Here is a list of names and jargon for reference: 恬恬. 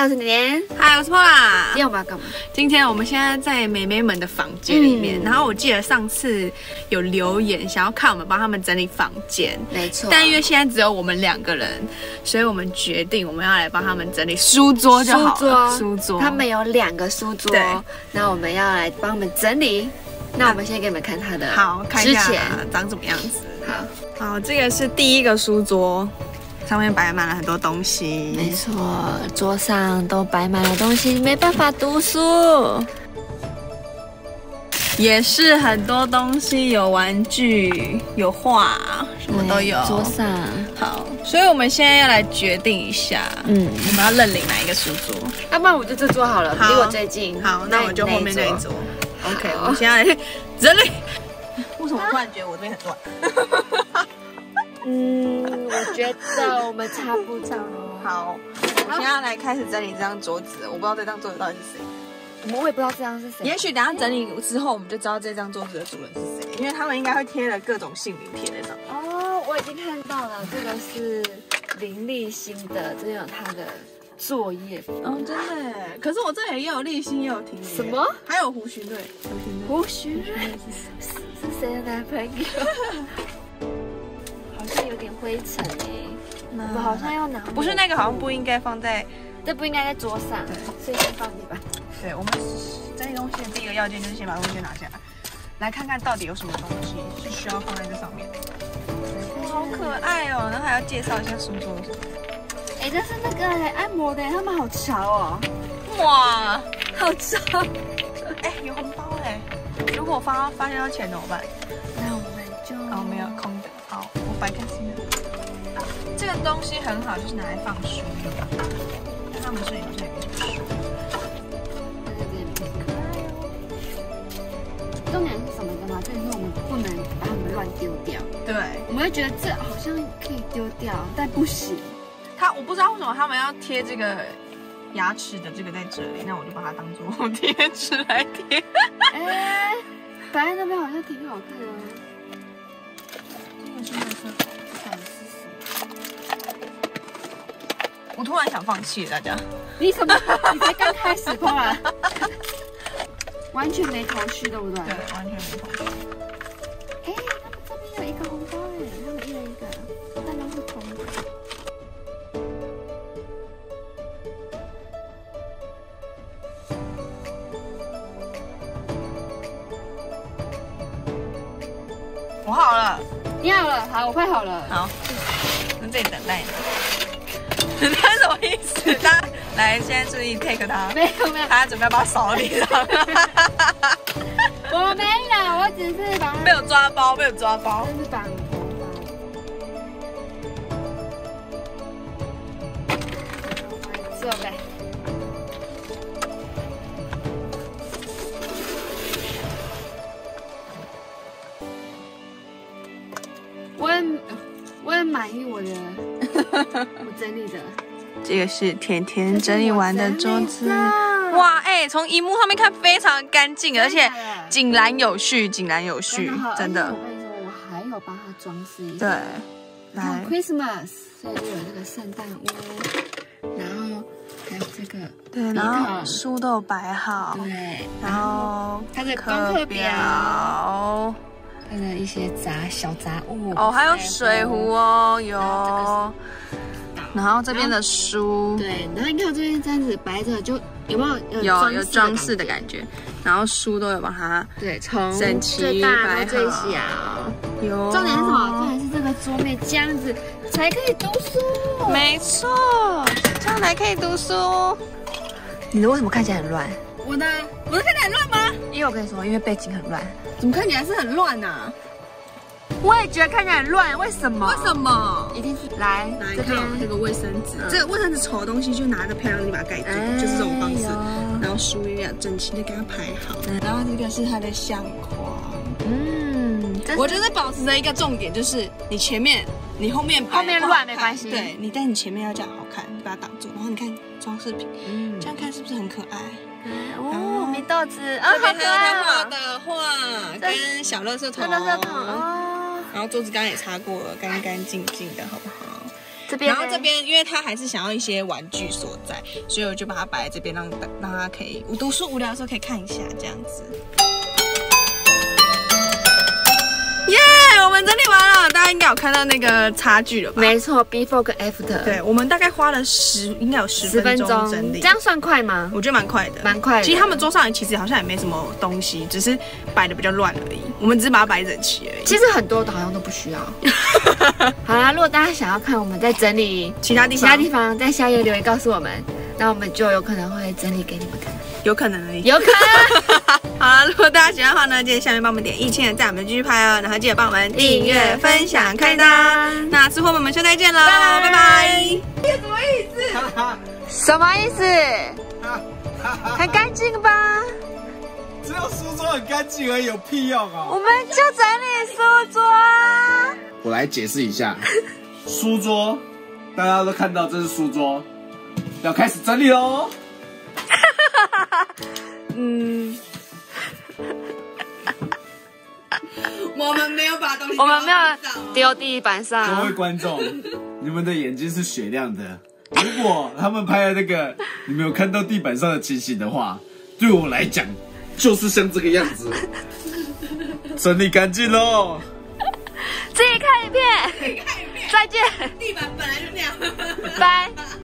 嗨，我是年年。嗨，我是 Pola。今天我们要干嘛？今天我们现在在美眉们的房间里面。然后我记得上次有留言想要看我们帮他们整理房间，没错。但因为现在只有我们两个人，所以我们决定我们要来帮他们整理书桌就好了。书桌，他们有2个书桌，对。那我们要来帮他们整理。那我们先给你们看他的，好，看一下长什么样子。好，好，这个是第一个书桌。 上面摆满了很多东西，没错，桌上都摆满了东西，没办法读书。也是很多东西，有玩具，有画，什么都有。桌上好，所以我们现在要来决定一下，我们要认领哪一个书桌？要不然我就这桌好了，离我最近。好，那我就后面那一桌。OK， 我们现在整理。为什么突然觉得我这边很乱？ 我觉得我们差不多。好，我现在来开始整理这张桌子。我不知道这张桌子到底是谁，我也不知道这张是谁。也许等下整理之后，我们就知道这张桌子的主人是谁，因为他们应该会贴了各种姓名贴在上面。哦，我已经看到了，这个是林立新的，这有他的作业。哦，真的。可是我这里也有立新，也有婷。什么？还有胡徐瑞。胡徐瑞是谁的男朋友？有点灰尘哎，我好像要拿。不是那个，好像不应该放在，这不应该在桌上，所以先放地板。对，我们整理东西的第一个要件就是先把东西拿下来，来看看到底有什么东西是需要放在这上面的。好可爱哦，然后还要介绍一下书桌。哎，这是那个按摩的，他们好潮哦。哇，好潮！哎，有红包哎，如果我发现要钱怎么办？那我们就哦，没有空的。 白开心的，这个东西很好，就是拿来放书。看他们睡不睡？重点是什么的吗？重点是我们不能把它们乱丢掉。对，我们会觉得这好像可以丢掉，但不行。我不知道为什么他们要贴这个牙齿的这个在这里，那我就把它当做贴纸来贴。哎，摆在那边好像挺好看的。 我突然想放弃了，大家。你怎么？你才刚开始抛啊！完全没头绪，对不对？对，完全没头绪。哎，他们这边有一个红包哎，他们一人一个，但都是空的。我好了，你好了，好，我快好了，好，我们这里等待你。 他什么意思？他来，现在注意 take 他。没有，他准备要把扫地了。我没有，我只是把被我抓包，被我抓包。真是绑头发。坐呗。我很满意我的。 我整理的，这个是甜甜整理完的桌子。哇，哎，从荧幕上面看非常干净，而且井然有序，井然有序，真的。我跟你说，我还有帮他装饰一下。对，来 Christmas， 所以就有这个圣诞屋，然后还有这个，对，然后书都有摆好，对，然后他的功课表。 它的一些小杂物哦，还有水壶哦，有。然后这边的书，对，然后你看我这边这样子摆着，就有没有有装饰的感觉？然后书都有把它对从最大到最小，有。重点是什么？重点是这个桌面这样子才可以读书。没错，这样才可以读书。你的为什么看起来很乱？我的看起来很乱吗？因为我跟你说，因为背景很乱。 怎么看起来是很乱啊？我也觉得看起来很乱，为什么？为什么？一定是来这边这个卫生纸，这个卫生纸丑的东西就拿着漂亮的把它盖住，就是这种方式。然后书也要整齐的给它排好。然后这个是它的相框，我觉得保持的一个重点就是你前面、你后面乱没关系，对你，但你前面要这样好看，你把它挡住。然后你看装饰品，这样看是不是很可爱？ 哦，米豆子啊，好可爱哦！画的画跟小垃圾桶，然后桌子刚刚也擦过了，干干净净的，好不好？这边，然后这边因为他还是想要一些玩具所在，所以我就把它摆在这边，让他可以我读书无聊的时候可以看一下这样子。耶，我们整理完了，大家应该有看到那个差距了吧？没错 ，before 跟 after。对，我们大概花了应该有十分钟整理，这样算快吗？我觉得蛮快的，蛮快的。其实他们桌上其实好像也没什么东西，只是摆的比较乱而已。我们只是把它摆整齐而已。其实很多好像都不需要。好啦，如果大家想要看我们在整理其他地方，在下页留言告诉我们，那我们就有可能会整理给你们看。有可能而已，有可能。好了，如果大家喜欢的话呢，记得下面帮我们点1000的赞，我们继续拍哦。然后记得帮我们订阅、分享、开灯。那之后我们就再见喽，拜拜。这什么意思？什么意思？很干净吧？只有书桌很干净而已，有屁用啊！我们就整理书桌。我来解释一下，书桌，大家都看到这是书桌，要开始整理喽。嗯，我们没有把东西，我们没有丢地板上。各位观众，你们的眼睛是雪亮的。如果他们拍的那个，你没有看到地板上的情形的话，对我来讲就是像这个样子。整理干净喽，自己看影片，再见。地板本来就那样，拜。